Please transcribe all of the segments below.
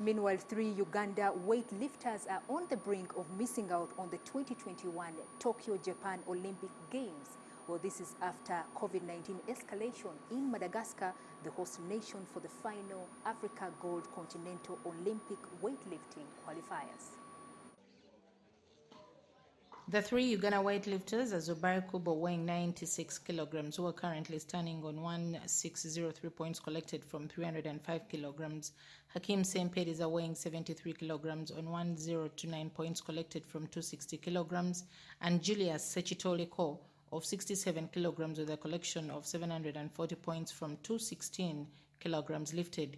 Meanwhile, three Uganda weightlifters are on the brink of missing out on the 2021 Tokyo, Japan Olympic Games. Well, this is after COVID-19 escalation in Madagascar, the host nation for the final Africa Gold Continental Olympic weightlifting qualifiers. The three Uganda weightlifters, Zubari Kubo weighing 96 kilograms, who are currently standing on 1,603 points collected from 305 kilograms. Hakim Sempede is weighing 73 kilograms on 1,029 points collected from 260 kilograms. And Julius Sechitoliko of 67 kilograms with a collection of 740 points from 216 kilograms lifted.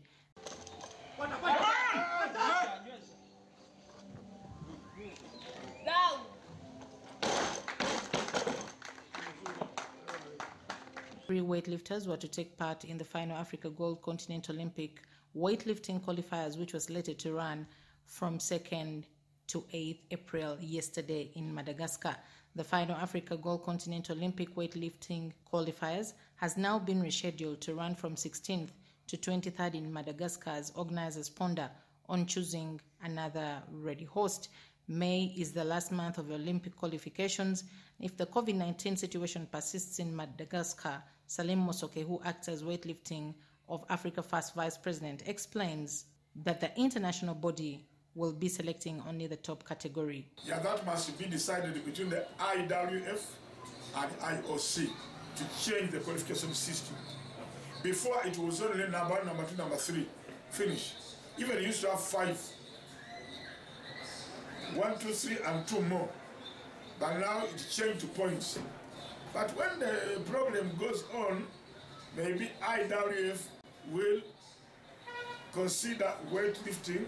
Three weightlifters were to take part in the final Africa Gold Continental Olympic weightlifting qualifiers, which was slated to run from 2nd to 8th April yesterday in Madagascar. The final Africa Gold Continental Olympic weightlifting qualifiers has now been rescheduled to run from 16th to 23rd in Madagascar as organizers ponder on choosing another ready host. May is the last month of Olympic qualifications. If the COVID-19 situation persists in Madagascar, Salim Mosoke, who acts as weightlifting of Africa First Vice President, explains that the international body will be selecting only the top category. Yeah, that must be decided between the IWF and IOC to change the qualification system. Before, it was only number 1, number 2, number 3, finish. Even used to have 5, 1, 2, 3, and 2 more. But now it changed to points. But when the problem goes on, maybe IWF will consider weightlifting,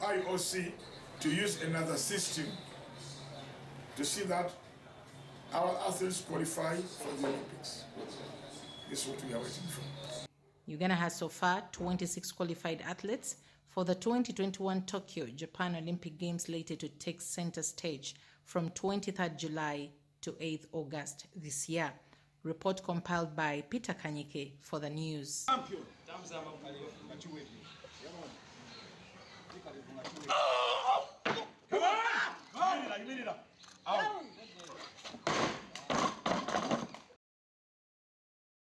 IOC, to use another system to see that our athletes qualify for the Olympics. This is what we are waiting for. Uganda has so far 26 qualified athletes for the 2021 Tokyo, Japan Olympic Games slated to take center stage from 23rd July to 8th August this year. Report compiled by Peter Kanyike for the news.